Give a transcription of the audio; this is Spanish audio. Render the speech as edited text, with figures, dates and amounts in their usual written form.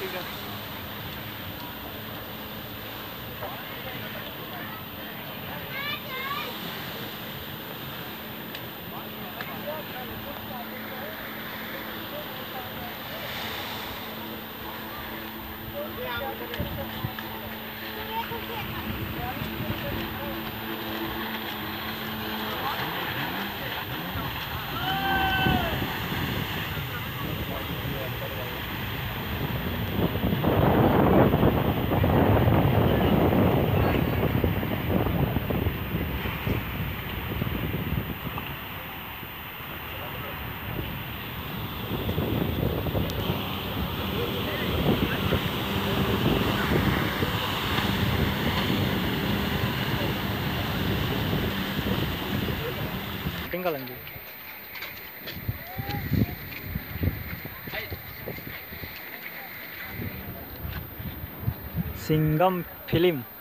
ठीक है। Tinggalangi. Singham film.